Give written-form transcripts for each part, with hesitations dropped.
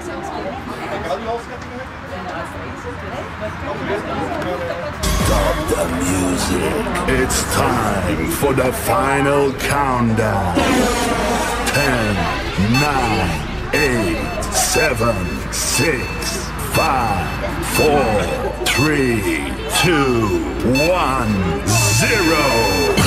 Stop the music. It's time for the final countdown. 10, 9, 8, 7, 6, 5, 4, 3, 2, 1, 0. Ja.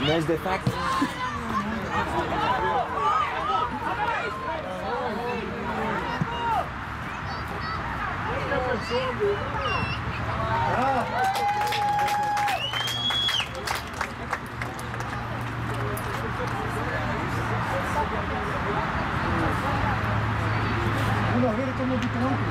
Nice de fact. Uno vede come di tronco.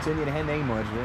Zijn hier geen eenmaals, hè?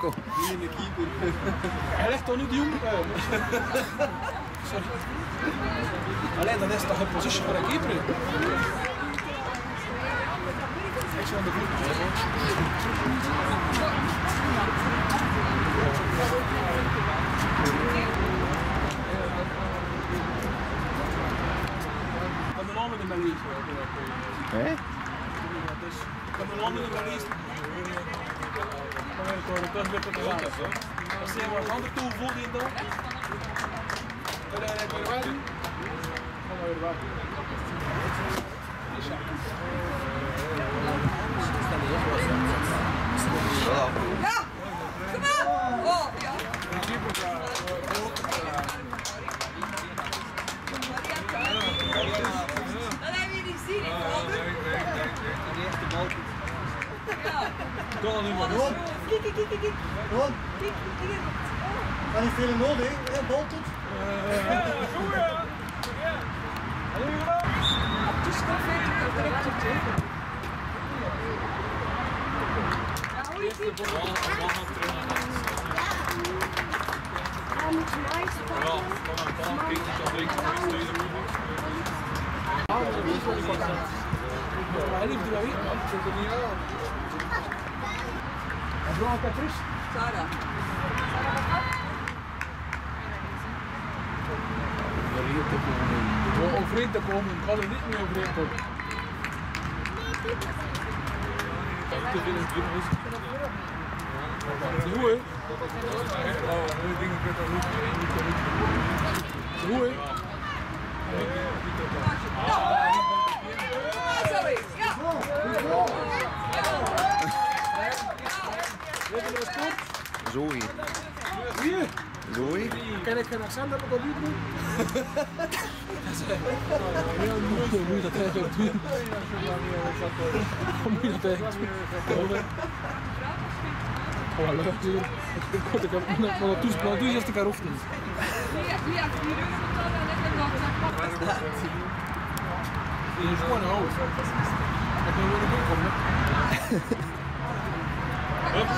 Kom. Die in de keeper. Hij legt toch niet die jongen? Sorry. Alleen dan is het toch een positie voor een keeper. Kijk zo aan de groep. Ik heb een andere manier. Hé? Ik heb een andere manier. Dat is een beetje te als je een andere tool voelt in dan. Dan heb je weer water. Ga maar weer water. Ja! Kom op! Oh, ja. Dat hebben we niet gezien. Ik kan er niet meer op. Kijk. Gewoon. Kijk. Dat is veel nodig, hè? Bal tot. Goed, ja. Hallo, jongen. Het is toch weer direct op tegen. Ja, hoe is het? Ja. Ja, moet je mij spelen. Ja, van een bal. Kijk, dat is al rekening. Ja, dat is al rekening. Sara. Sara Bakar. Overeen te komen, ik kan er niet meer overeen komen. Zoë. Zoë? Kan ik geen accent hebben op dat lied? Heel moeilijk. Hoe moet je dat eigenlijk doen? Hoe moet je dat eigenlijk doen? Oh, leuk. Ik heb net van de toespraak. Doe je eerst een keer oefenen. Dit is gewoon hoog. Ik wil weer een komen. Hup.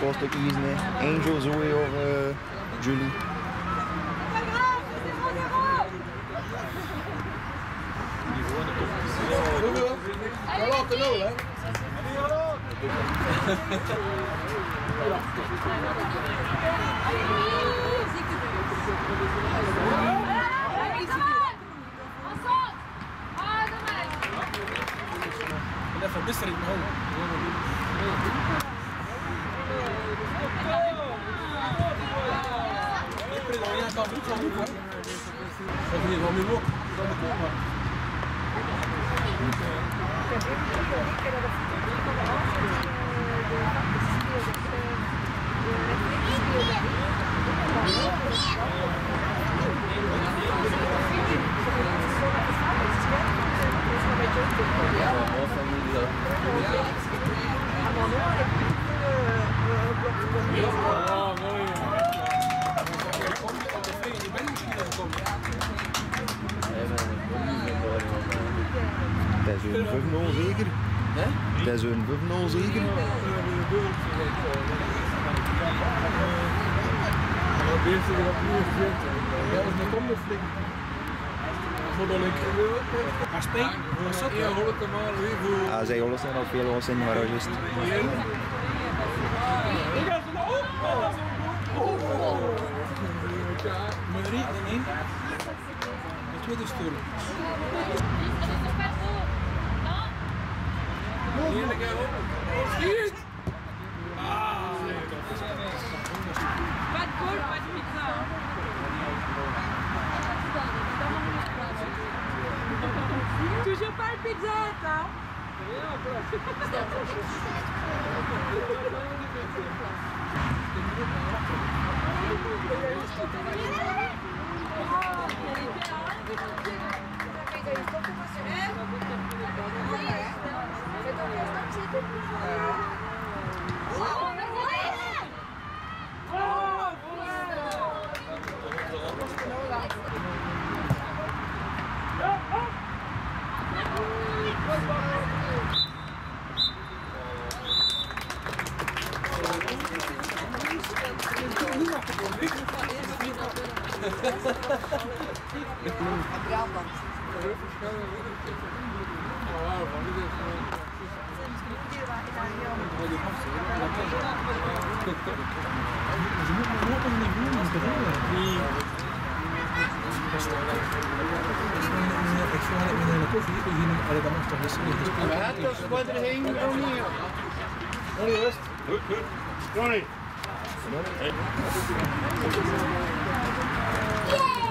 Portuguese, né? Angel, Zoe or Julie. Verbissering in mijn Dat is een 5-0 zeker? Dat is een 5-0 zeker? Dat is een onderflik. Ah, zij hollen zijn al veel los in, maar juist. Toujours pas le pizza, hein? Johnny.